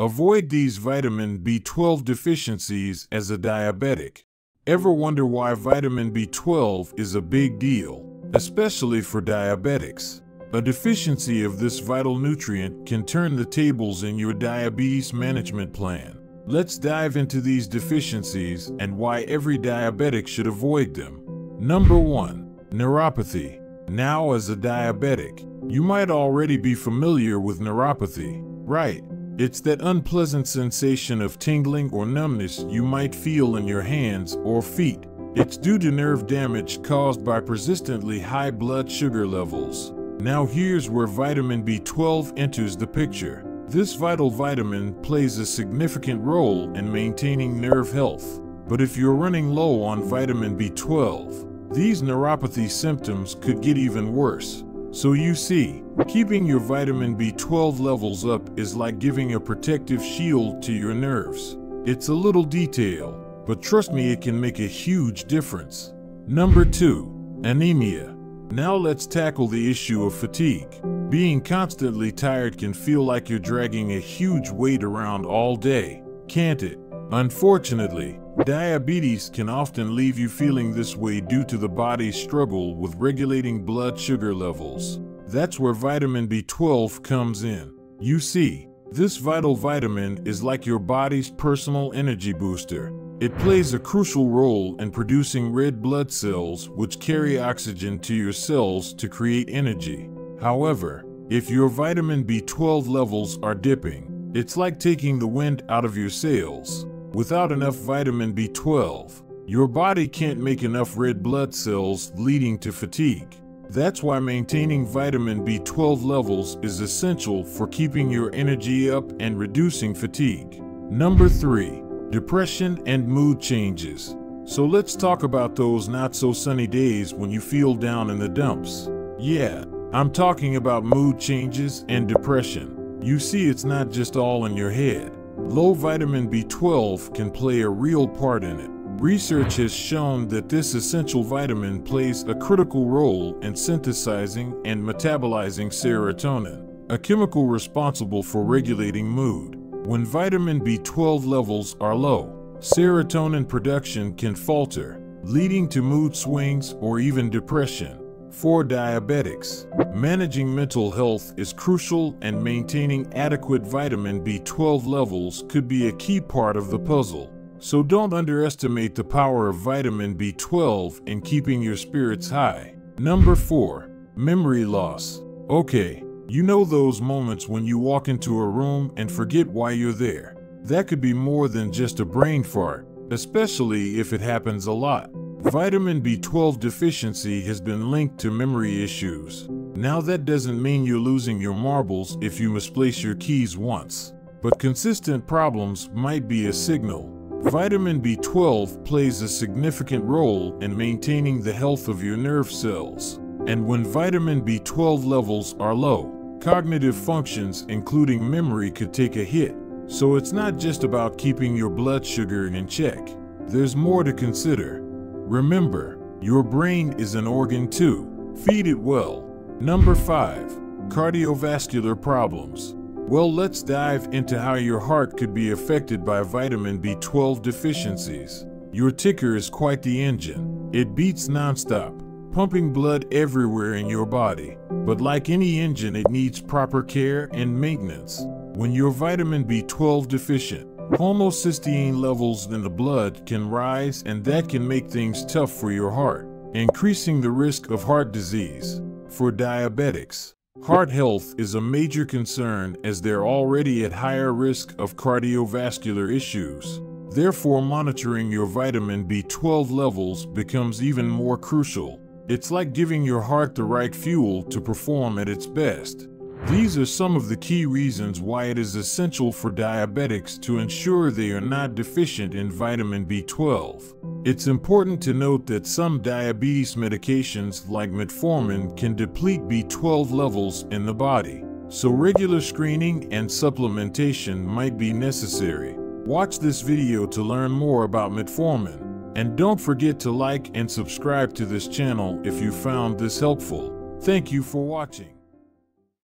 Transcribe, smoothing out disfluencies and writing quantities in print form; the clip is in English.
Avoid these vitamin B12 deficiencies as a diabetic. Ever wonder why vitamin B12 is a big deal, especially for diabetics? A deficiency of this vital nutrient can turn the tables in your diabetes management plan. Let's dive into these deficiencies and why every diabetic should avoid them. Number 1. Neuropathy. Now, as a diabetic, you might already be familiar with neuropathy, right? It's that unpleasant sensation of tingling or numbness you might feel in your hands or feet. It's due to nerve damage caused by persistently high blood sugar levels. Now here's where vitamin B12 enters the picture. This vital vitamin plays a significant role in maintaining nerve health. But if you're running low on vitamin B12, these neuropathy symptoms could get even worse. So you see, keeping your vitamin B12 levels up is like giving a protective shield to your nerves. It's a little detail, but trust me, it can make a huge difference. Number 2. Anemia. Now let's tackle the issue of fatigue. Being constantly tired can feel like you're dragging a huge weight around all day, can't it? Unfortunately, diabetes can often leave you feeling this way due to the body's struggle with regulating blood sugar levels. That's where vitamin B12 comes in. You see, this vital vitamin is like your body's personal energy booster. It plays a crucial role in producing red blood cells, which carry oxygen to your cells to create energy. However, if your vitamin B12 levels are dipping, it's like taking the wind out of your sails. Without enough vitamin B12, your body can't make enough red blood cells, leading to fatigue. That's why maintaining vitamin B12 levels is essential for keeping your energy up and reducing fatigue. Number 3. Depression and mood changes. So let's talk about those not so sunny days when you feel down in the dumps. Yeah, I'm talking about mood changes and depression. You see, it's not just all in your head. Low vitamin B12 can play a real part in it. Research has shown that this essential vitamin plays a critical role in synthesizing and metabolizing serotonin, a chemical responsible for regulating mood. When vitamin B12 levels are low, serotonin production can falter, leading to mood swings or even depression. For diabetics, managing mental health is crucial, and maintaining adequate vitamin B12 levels could be a key part of the puzzle. So don't underestimate the power of vitamin B12 in keeping your spirits high. Number 4. Memory loss. Okay. You know those moments when you walk into a room and forget why you're there. That could be more than just a brain fart, especially if it happens a lot. Vitamin B12 deficiency has been linked to memory issues. Now that doesn't mean you're losing your marbles if you misplace your keys once, but consistent problems might be a signal. Vitamin B12 plays a significant role in maintaining the health of your nerve cells. And when vitamin B12 levels are low, cognitive functions, including memory, could take a hit. So it's not just about keeping your blood sugar in check. There's more to consider. Remember, your brain is an organ too. Feed it well. Number 5. Cardiovascular problems. Well, let's dive into how your heart could be affected by vitamin B12 deficiencies. Your ticker is quite the engine. It beats nonstop, pumping blood everywhere in your body. But like any engine, it needs proper care and maintenance. When you're vitamin B12 deficient, homocysteine levels in the blood can rise, and that can make things tough for your heart, increasing the risk of heart disease. For diabetics, heart health is a major concern, as they're already at higher risk of cardiovascular issues. Therefore, monitoring your vitamin B12 levels becomes even more crucial. It's like giving your heart the right fuel to perform at its best. These are some of the key reasons why it is essential for diabetics to ensure they are not deficient in vitamin B12. It's important to note that some diabetes medications like metformin can deplete B12 levels in the body, so regular screening and supplementation might be necessary. Watch this video to learn more about metformin. And don't forget to like and subscribe to this channel if you found this helpful. Thank you for watching.